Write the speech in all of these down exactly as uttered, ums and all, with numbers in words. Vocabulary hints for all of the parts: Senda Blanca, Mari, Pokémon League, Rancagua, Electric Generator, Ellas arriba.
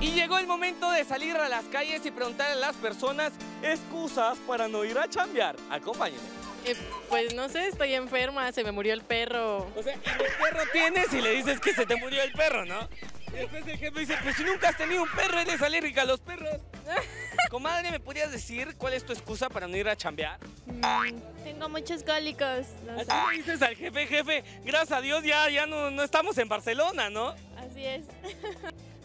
Y llegó el momento de salir a las calles y preguntar a las personas excusas para no ir a chambear. Acompáñenme. Eh, pues no sé, estoy enferma, se me murió el perro. O sea, ¿y el perro tienes? Y le dices que se te murió el perro, ¿no? Y después el jefe dice, pues si nunca has tenido un perro, eres alérgica a los perros. Comadre, ¿me podrías decir cuál es tu excusa para no ir a chambear? Mm, tengo muchos cólicos. No Así le dices al jefe, jefe, gracias a Dios ya, ya no, no estamos en Barcelona, ¿no? Así es.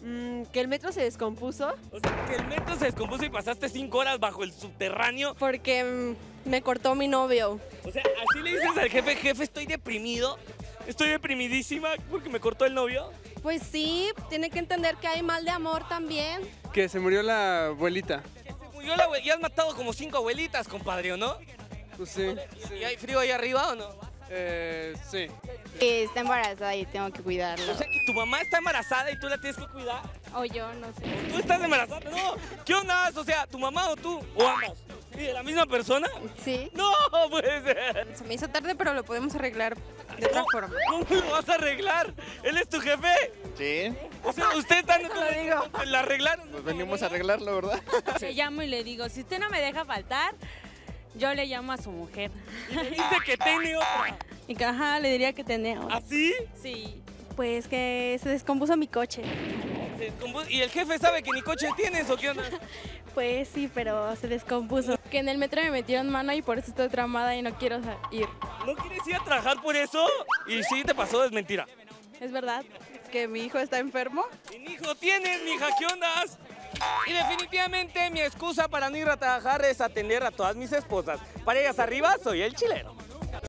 Mm, ¿que el metro se descompuso? O sea, que el metro se descompuso y pasaste cinco horas bajo el subterráneo. Porque mm, me cortó mi novio. O sea, así le dices al jefe, jefe, estoy deprimido. Estoy deprimidísima porque me cortó el novio. Pues sí, tiene que entender que hay mal de amor también. Que se murió la abuelita. Que se murió la abuelita. Ya has matado como cinco abuelitas, compadre, ¿o no? Pues sí. sí. ¿Y hay frío ahí arriba o no? Eh, sí. Que está embarazada y tengo que cuidarla. O sea, ¿y tu mamá está embarazada y tú la tienes que cuidar? O yo, no sé. ¿Tú estás embarazada? No. ¿Qué onda? O sea, ¿tu mamá o tú? ¿O ambas? ¿Y de la misma persona? Sí. No, puede ser. Se me hizo tarde, pero lo podemos arreglar de otra forma. ¿Cómo lo vas a arreglar? ¿Él es tu jefe? Sí. O sea, ¿ustedes están en la arreglaron? Pues venimos a arreglarlo, ¿verdad? Le llamo y le digo, si usted no me deja faltar, yo le llamo a su mujer. Y le dice que tiene otra. Y que, ajá, le diría que tiene otra. ¿Así? Sí. Pues que se descompuso mi coche. Se descompuso. ¿Y el jefe sabe que ni coche tienes o qué onda? Pues sí, pero se descompuso. Que en el metro me metieron mano y por eso estoy tramada y no quiero ir. ¿No quieres ir a trabajar por eso? Y sí, te pasó, es mentira. Es verdad. ¿Que mi hijo está enfermo? Mi hijo tienes, mija, ¿qué ondas? Y definitivamente mi excusa para no ir a trabajar es atender a todas mis esposas. Para Ellas Arriba, soy el chileno.